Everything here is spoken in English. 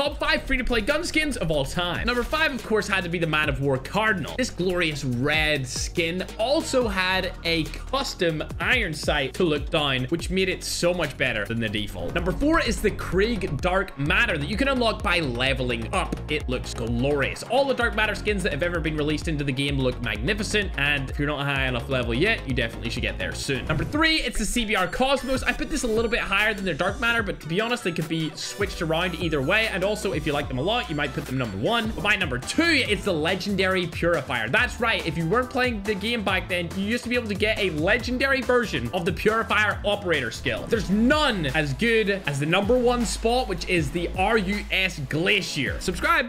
Top 5 free-to-play gun skins of all time. Number 5, of course, had to be the Man of War Cardinal. This glorious red skin also had a custom iron sight to look down, which made it so much better than the default. Number 4 is the Krieg Dark Matter that you can unlock by leveling up. It looks glorious. All the Dark Matter skins that have ever been released into the game look magnificent, and if you're not high enough level yet, you definitely should get there soon. Number 3, it's the CBR Cosmos. I put this a little bit higher than their Dark Matter, but to be honest, they could be switched around either way, and also if you like them a lot, you might put them number 1. But my number 2 is the Legendary Purifier. That's right, if you weren't playing the game back then, you used to be able to get a legendary version of the Purifier Operator skill. There's none as good as the number 1 spot, which is the RUS Glacier. Subscribe!